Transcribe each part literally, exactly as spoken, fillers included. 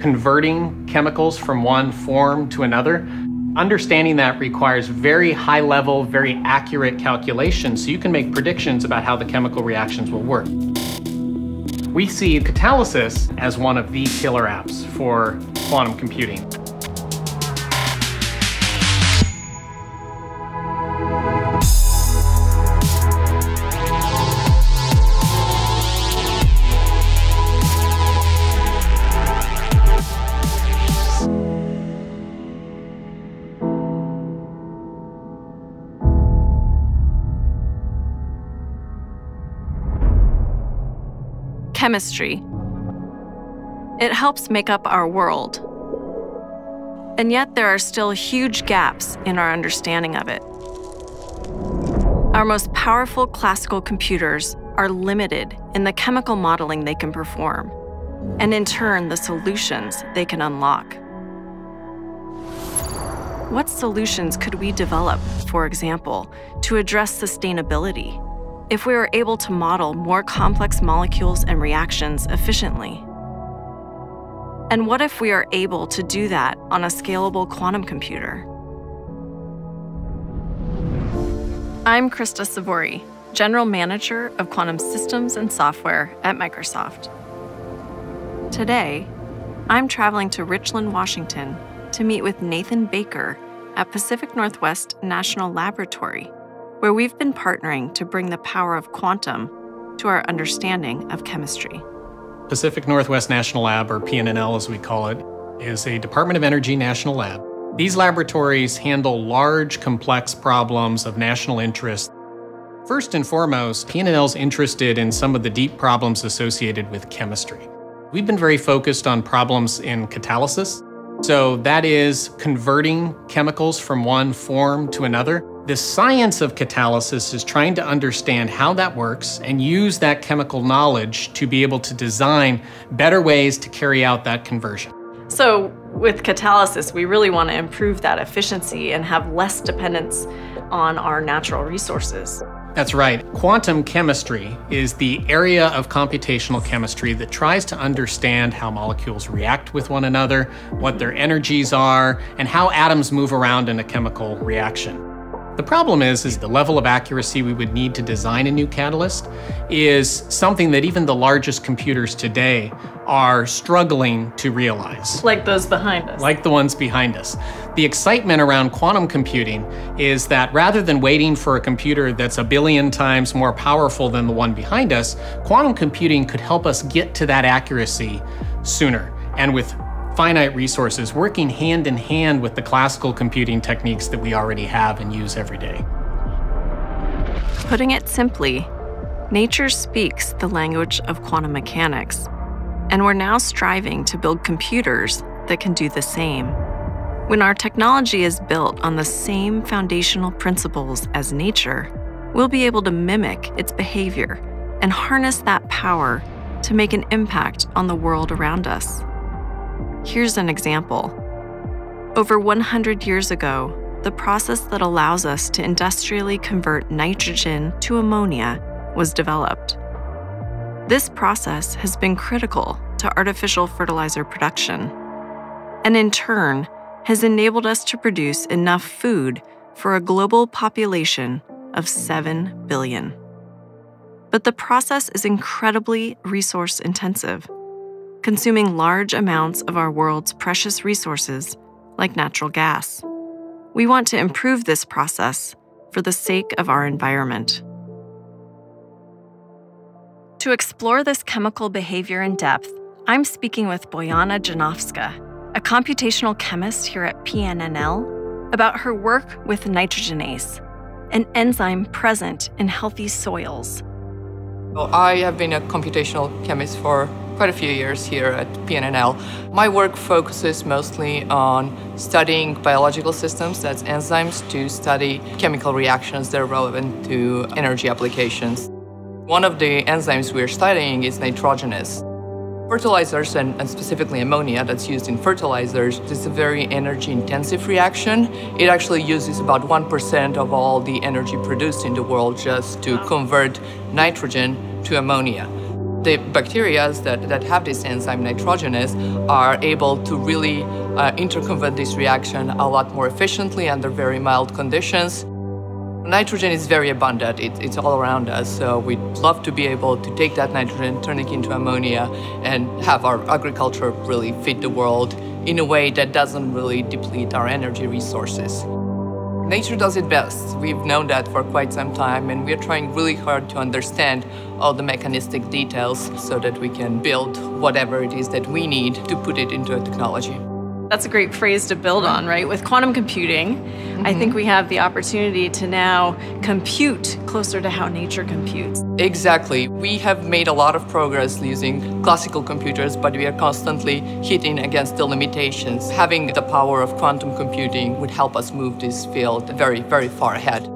converting chemicals from one form to another. Understanding that requires very high level, very accurate calculations so you can make predictions about how the chemical reactions will work. We see catalysis as one of the killer apps for quantum computing. Chemistry. It helps make up our world. And yet there are still huge gaps in our understanding of it. Our most powerful classical computers are limited in the chemical modeling they can perform, and in turn, the solutions they can unlock. What solutions could we develop, for example, to address sustainability? If we were able to model more complex molecules and reactions efficiently? And what if we are able to do that on a scalable quantum computer? I'm Krysta Svore, General Manager of Quantum Systems and Software at Microsoft. Today, I'm traveling to Richland, Washington to meet with Nathan Baker at Pacific Northwest National Laboratory, where we've been partnering to bring the power of quantum to our understanding of chemistry. Pacific Northwest National Lab, or P N N L as we call it, is a Department of Energy national lab. These laboratories handle large, complex problems of national interest. First and foremost, P N N L's interested in some of the deep problems associated with chemistry. We've been very focused on problems in catalysis. So that is converting chemicals from one form to another. The science of catalysis is trying to understand how that works and use that chemical knowledge to be able to design better ways to carry out that conversion. So with catalysis, we really want to improve that efficiency and have less dependence on our natural resources. That's right. Quantum chemistry is the area of computational chemistry that tries to understand how molecules react with one another, what their energies are, and how atoms move around in a chemical reaction. The problem is, is the level of accuracy we would need to design a new catalyst is something that even the largest computers today are struggling to realize. Like those behind us. Like the ones behind us. The excitement around quantum computing is that rather than waiting for a computer that's a billion times more powerful than the one behind us, quantum computing could help us get to that accuracy sooner and with finite resources, working hand in hand with the classical computing techniques that we already have and use every day. Putting it simply, nature speaks the language of quantum mechanics, and we're now striving to build computers that can do the same. When our technology is built on the same foundational principles as nature, we'll be able to mimic its behavior and harness that power to make an impact on the world around us. Here's an example. Over one hundred years ago, the process that allows us to industrially convert nitrogen to ammonia was developed. This process has been critical to artificial fertilizer production, and in turn, has enabled us to produce enough food for a global population of seven billion. But the process is incredibly resource-intensive, consuming large amounts of our world's precious resources, like natural gas. We want to improve this process for the sake of our environment. To explore this chemical behavior in depth, I'm speaking with Bojana Ginovska, a computational chemist here at P N N L, about her work with nitrogenase, an enzyme present in healthy soils. Well, I have been a computational chemist for quite a few years here at P N N L. My work focuses mostly on studying biological systems, that's enzymes, to study chemical reactions that are relevant to energy applications. One of the enzymes we're studying is nitrogenase. Fertilizers, and, and specifically ammonia that's used in fertilizers, is a very energy-intensive reaction. It actually uses about one percent of all the energy produced in the world just to convert nitrogen to ammonia. The bacteria that, that have this enzyme nitrogenase are able to really uh, circumvent this reaction a lot more efficiently under very mild conditions. Nitrogen is very abundant, it, it's all around us, so we'd love to be able to take that nitrogen, turn it into ammonia, and have our agriculture really feed the world in a way that doesn't really deplete our energy resources. Nature does it best. We've known that for quite some time, and we're trying really hard to understand all the mechanistic details so that we can build whatever it is that we need to put it into a technology. That's a great phrase to build on, right? With quantum computing, mm-hmm. I think we have the opportunity to now compute closer to how nature computes. Exactly. We have made a lot of progress using classical computers, but we are constantly hitting against the limitations. Having the power of quantum computing would help us move this field very, very far ahead.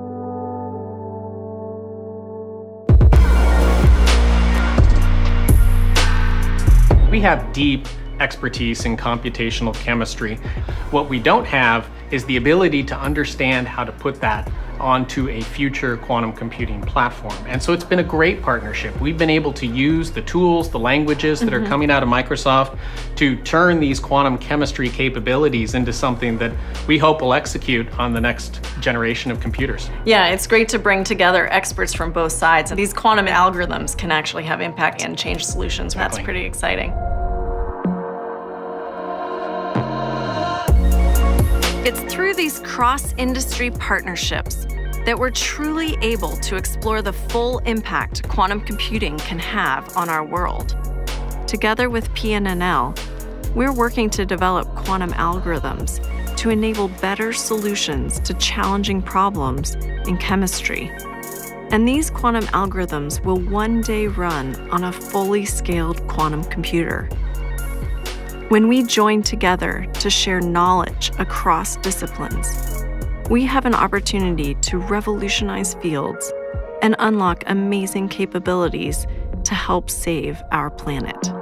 We have deep expertise in computational chemistry. What we don't have is the ability to understand how to put that onto a future quantum computing platform. And so it's been a great partnership. We've been able to use the tools, the languages that mm-hmm. are coming out of Microsoft to turn these quantum chemistry capabilities into something that we hope will execute on the next generation of computers. Yeah, it's great to bring together experts from both sides. These quantum algorithms can actually have impact and change solutions. Exactly. That's pretty exciting. It's through these cross-industry partnerships that we're truly able to explore the full impact quantum computing can have on our world. Together with P N N L, we're working to develop quantum algorithms to enable better solutions to challenging problems in chemistry. And these quantum algorithms will one day run on a fully scaled quantum computer. When we join together to share knowledge across disciplines, we have an opportunity to revolutionize fields and unlock amazing capabilities to help save our planet.